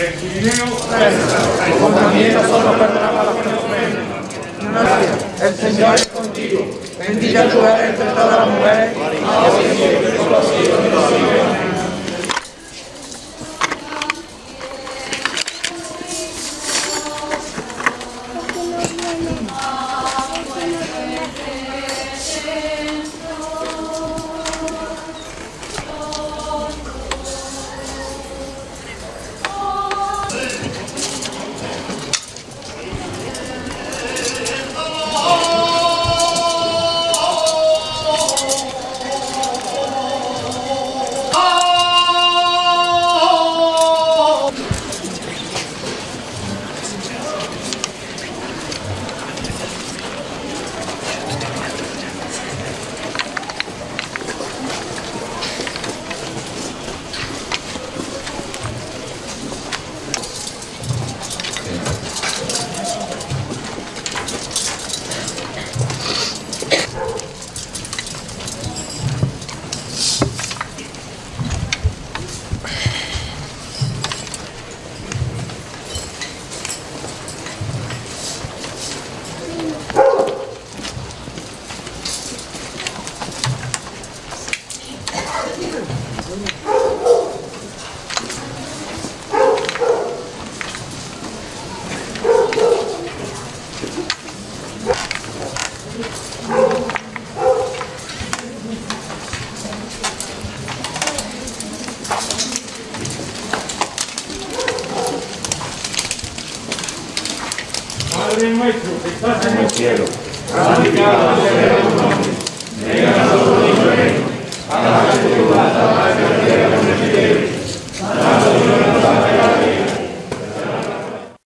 El Quirineo resta, el contamiento solo perdonaba lo que nos ven. El Señor es contigo, bendita tú eres entre todas las mujeres, ahora y siempre por los siglos de los siglos. Padre nuestro que estás en el cielo, santificado sea tu nombre.